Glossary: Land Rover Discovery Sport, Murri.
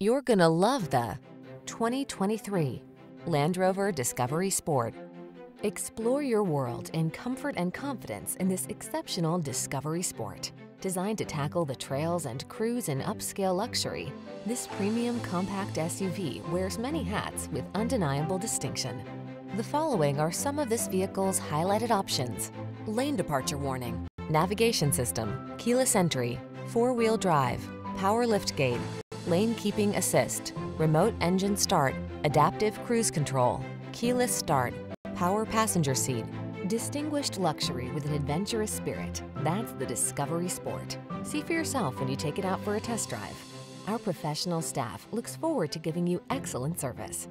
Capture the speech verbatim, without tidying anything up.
You're gonna love the twenty twenty-three Land Rover Discovery Sport. Explore your world in comfort and confidence in this exceptional Discovery Sport. Designed to tackle the trails and cruise in upscale luxury, this premium compact S U V wears many hats with undeniable distinction. The following are some of this vehicle's highlighted options: lane departure warning, navigation system, keyless entry, four-wheel drive, power liftgate, lane keeping assist, remote engine start, adaptive cruise control, keyless start, power passenger seat. Distinguished luxury with an adventurous spirit. That's the Discovery Sport. See for yourself when you take it out for a test drive. Our professional staff looks forward to giving you excellent service.